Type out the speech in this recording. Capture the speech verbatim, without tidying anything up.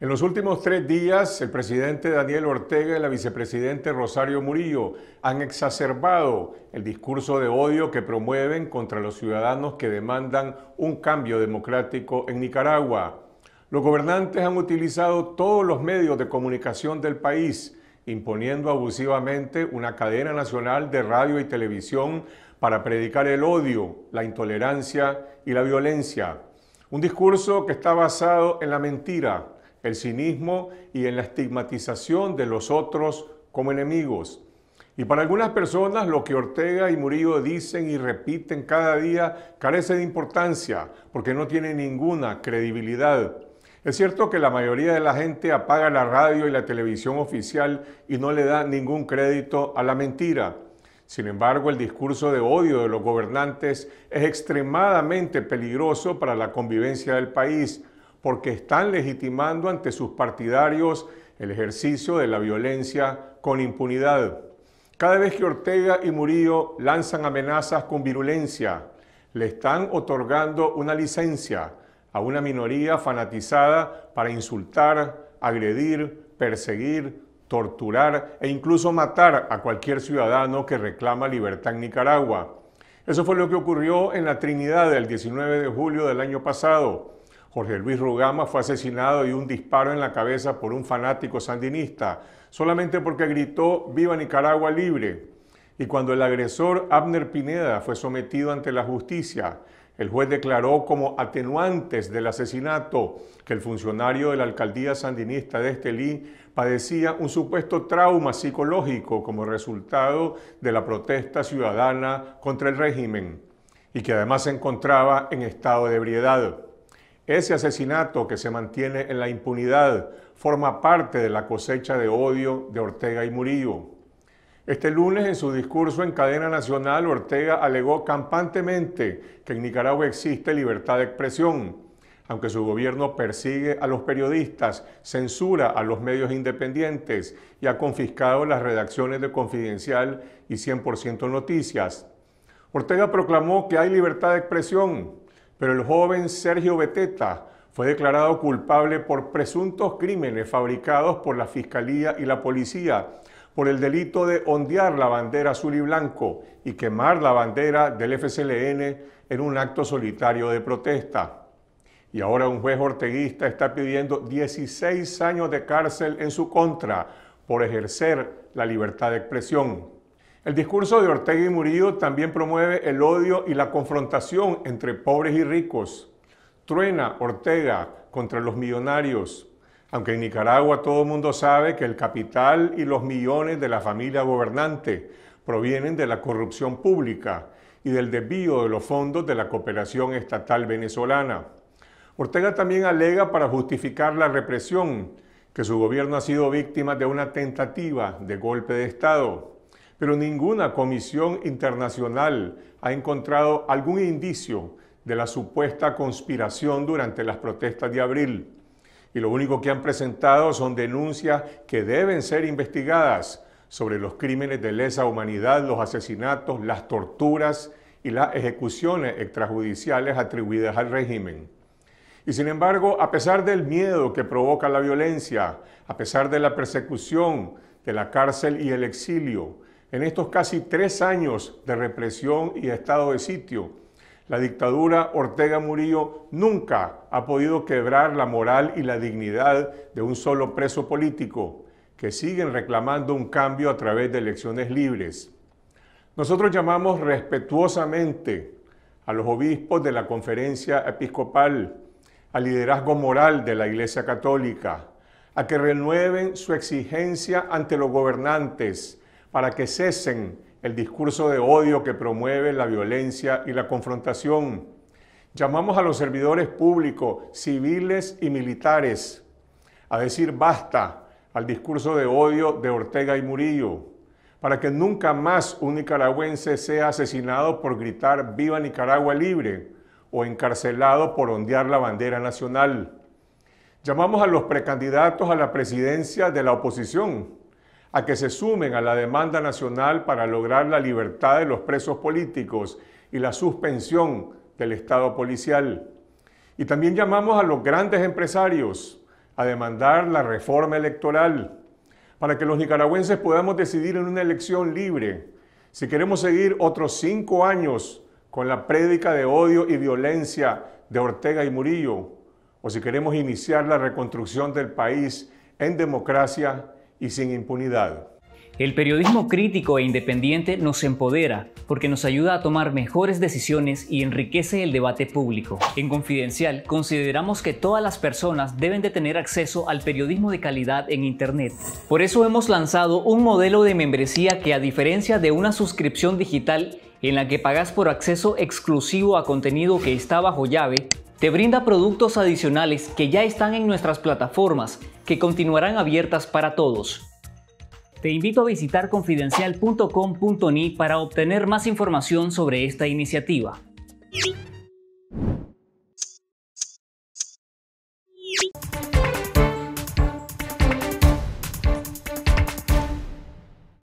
En los últimos tres días, el presidente Daniel Ortega y la vicepresidente Rosario Murillo han exacerbado el discurso de odio que promueven contra los ciudadanos que demandan un cambio democrático en Nicaragua. Los gobernantes han utilizado todos los medios de comunicación del país, imponiendo abusivamente una cadena nacional de radio y televisión para predicar el odio, la intolerancia y la violencia. Un discurso que está basado en la mentira, el cinismo y en la estigmatización de los otros como enemigos. Y para algunas personas lo que Ortega y Murillo dicen y repiten cada día carece de importancia porque no tiene ninguna credibilidad. Es cierto que la mayoría de la gente apaga la radio y la televisión oficial y no le da ningún crédito a la mentira. Sin embargo, el discurso de odio de los gobernantes es extremadamente peligroso para la convivencia del país, porque están legitimando ante sus partidarios el ejercicio de la violencia con impunidad. Cada vez que Ortega y Murillo lanzan amenazas con virulencia, le están otorgando una licencia a una minoría fanatizada para insultar, agredir, perseguir, torturar e incluso matar a cualquier ciudadano que reclama libertad en Nicaragua. Eso fue lo que ocurrió en La Trinidad el diecinueve de julio del año pasado. Jorge Luis Rugama fue asesinado de un disparo en la cabeza por un fanático sandinista, solamente porque gritó "Viva Nicaragua libre". Y cuando el agresor Abner Pineda fue sometido ante la justicia, el juez declaró como atenuantes del asesinato que el funcionario de la alcaldía sandinista de Estelí padecía un supuesto trauma psicológico como resultado de la protesta ciudadana contra el régimen y que además se encontraba en estado de ebriedad. Ese asesinato que se mantiene en la impunidad forma parte de la cosecha de odio de Ortega y Murillo. Este lunes, en su discurso en cadena nacional, Ortega alegó campantemente que en Nicaragua existe libertad de expresión, aunque su gobierno persigue a los periodistas, censura a los medios independientes y ha confiscado las redacciones de Confidencial y cien por ciento Noticias. Ortega proclamó que hay libertad de expresión, pero el joven Sergio Beteta fue declarado culpable por presuntos crímenes fabricados por la Fiscalía y la Policía, por el delito de ondear la bandera azul y blanco y quemar la bandera del F S L N en un acto solitario de protesta. Y ahora un juez orteguista está pidiendo dieciséis años de cárcel en su contra por ejercer la libertad de expresión. El discurso de Ortega y Murillo también promueve el odio y la confrontación entre pobres y ricos. Truena Ortega contra los millonarios, aunque en Nicaragua todo el mundo sabe que el capital y los millones de la familia gobernante provienen de la corrupción pública y del desvío de los fondos de la cooperación estatal venezolana. Ortega también alega para justificar la represión que su gobierno ha sido víctima de una tentativa de golpe de Estado. Pero ninguna comisión internacional ha encontrado algún indicio de la supuesta conspiración durante las protestas de abril. Y lo único que han presentado son denuncias que deben ser investigadas sobre los crímenes de lesa humanidad, los asesinatos, las torturas y las ejecuciones extrajudiciales atribuidas al régimen. Y sin embargo, a pesar del miedo que provoca la violencia, a pesar de la persecución, de la cárcel y el exilio, en estos casi tres años de represión y estado de sitio, la dictadura Ortega Murillo nunca ha podido quebrar la moral y la dignidad de un solo preso político, que siguen reclamando un cambio a través de elecciones libres. Nosotros llamamos respetuosamente a los obispos de la Conferencia Episcopal, al liderazgo moral de la Iglesia Católica, a que renueven su exigencia ante los gobernantes, para que cesen el discurso de odio que promueve la violencia y la confrontación. Llamamos a los servidores públicos, civiles y militares, a decir basta al discurso de odio de Ortega y Murillo, para que nunca más un nicaragüense sea asesinado por gritar "Viva Nicaragua libre" o encarcelado por ondear la bandera nacional. Llamamos a los precandidatos a la presidencia de la oposición, a que se sumen a la demanda nacional para lograr la libertad de los presos políticos y la suspensión del Estado policial. Y también llamamos a los grandes empresarios a demandar la reforma electoral para que los nicaragüenses podamos decidir en una elección libre si queremos seguir otros cinco años con la prédica de odio y violencia de Ortega y Murillo, o si queremos iniciar la reconstrucción del país en democracia y sin impunidad. El periodismo crítico e independiente nos empodera porque nos ayuda a tomar mejores decisiones y enriquece el debate público. En Confidencial consideramos que todas las personas deben de tener acceso al periodismo de calidad en Internet. Por eso hemos lanzado un modelo de membresía que, a diferencia de una suscripción digital en la que pagas por acceso exclusivo a contenido que está bajo llave, te brinda productos adicionales que ya están en nuestras plataformas, que continuarán abiertas para todos. Te invito a visitar confidencial punto com punto ni para obtener más información sobre esta iniciativa.